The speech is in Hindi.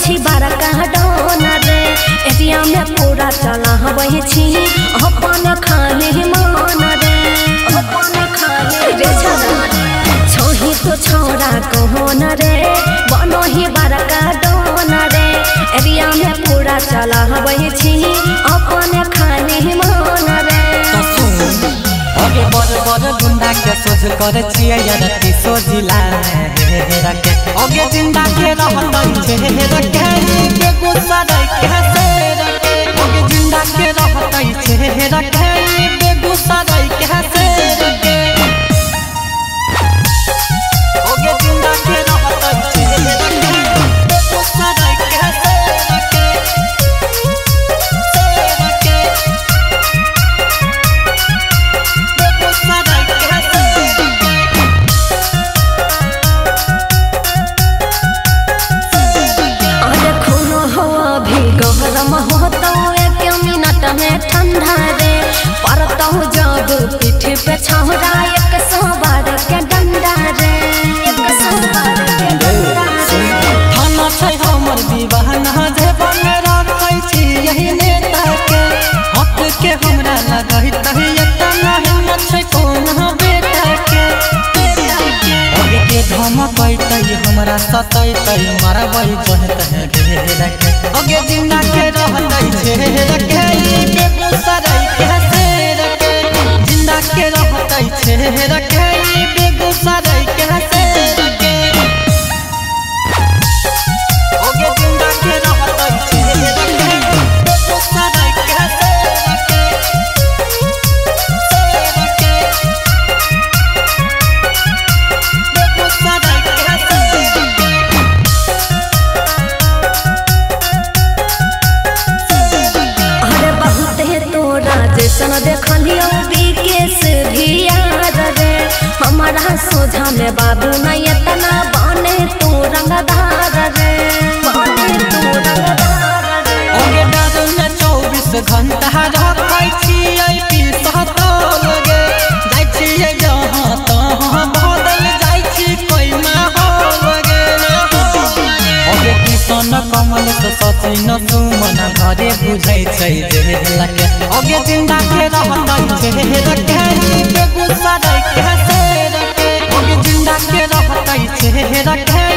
छी बारा कहाँ डोना रे एरिया में पूरा चला वही छी अपन खाने मान रे अपन खाने रे छोही तो छोरा कहोना रे बनो ही बारा कहाँ डोना रे एरिया में पूरा चला वही छी अपन खाने मान रे अगे बड़ बड़ गुंडा के सोच कर छिया यार तीसो जिला रे अगे जिंदा के रहन छे रखे के गुस्सा रखे से रखे अगे जिंदा के रहतै छे रखे के गुस्सा रखे से रखे अगे जिंदा के रहतै छे रखे के गुस्सा रखे से रखे से रखे के गुस्सा रखे ठंडा रे परतौ जब पीठ पे छौरा एक सवार के डंडा रे एक सवार के डंडा रे थाना छै हमर दीवाना जे बन राखै छी यही नेता के हक के हमरा लगै तही एतना हिम्मत छै कोना बेटा के अगे के धमकै तै हमरा सतै तै मरबै कहत है घेरा के अगे जिंदा के रहतै छै रखे रखे बेगूसराय जैसन देखलियो विकेश भी याद रे हमारा सोझा में बाबू ना इतना बने तू रंगदार रे बने तू रंगदार रे ओगे दादू ने 24 घंटा रखै छी आई पी सहतो लगे जाय छी जहां तहां बदल जाय छी कोई ना हो लगे ना ओगे किसान कमल से सचै न तू मना घरे बुझै छै जे लगे अगे जिंदा के रहतै छे रखे बेगूसराय के से रखे अगे जिंदा के रहतै छे रखे